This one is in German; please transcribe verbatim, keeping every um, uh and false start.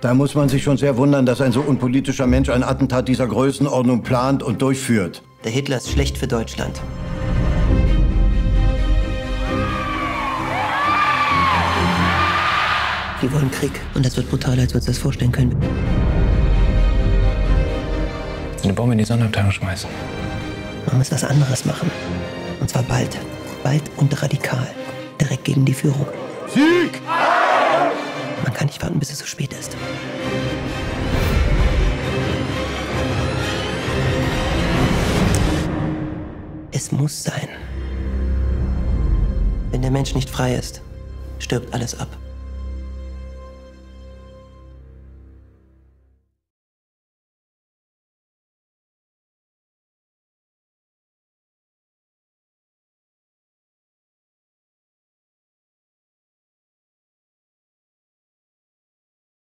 Da muss man sich schon sehr wundern, dass ein so unpolitischer Mensch ein Attentat dieser Größenordnung plant und durchführt. Der Hitler ist schlecht für Deutschland. Die wollen Krieg. Und das wird brutaler, als wir uns das vorstellen können. Eine Bombe in die Sonnenabteilung schmeißen. Man muss was anderes machen. Und zwar bald. Bald und radikal. Direkt gegen die Führung. Sieg! Man kann nicht warten, bis es so spät ist. Es muss sein. Wenn der Mensch nicht frei ist, stirbt alles ab.